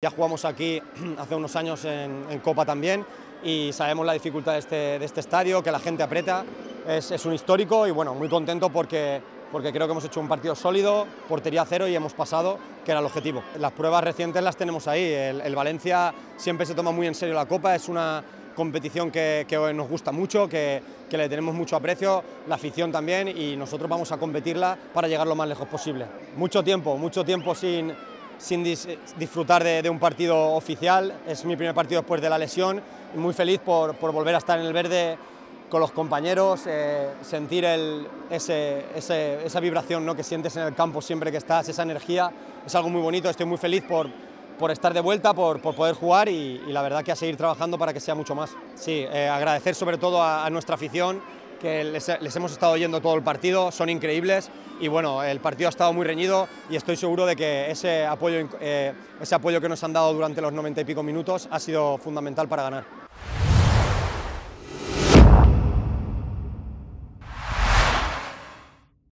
Ya jugamos aquí hace unos años en Copa también y sabemos la dificultad de este estadio, que la gente aprieta, es un histórico y bueno, muy contento porque creo que hemos hecho un partido sólido, portería cero y hemos pasado, que era el objetivo. Las pruebas recientes las tenemos ahí, el Valencia siempre se toma muy en serio la Copa, es una competición que nos gusta mucho, que le tenemos mucho aprecio, la afición también, y nosotros vamos a competirla para llegar lo más lejos posible. Mucho tiempo sin disfrutar de un partido oficial, es mi primer partido después de la lesión, muy feliz por volver a estar en el verde con los compañeros, sentir esa vibración, ¿no?, que sientes en el campo siempre que estás, esa energía, es algo muy bonito, estoy muy feliz por estar de vuelta, por poder jugar y la verdad que a seguir trabajando para que sea mucho más. Sí, agradecer sobre todo a nuestra afición, que les hemos estado oyendo todo el partido, son increíbles y bueno, el partido ha estado muy reñido y estoy seguro de que ese apoyo que nos han dado durante los 90 y pico minutos ha sido fundamental para ganar.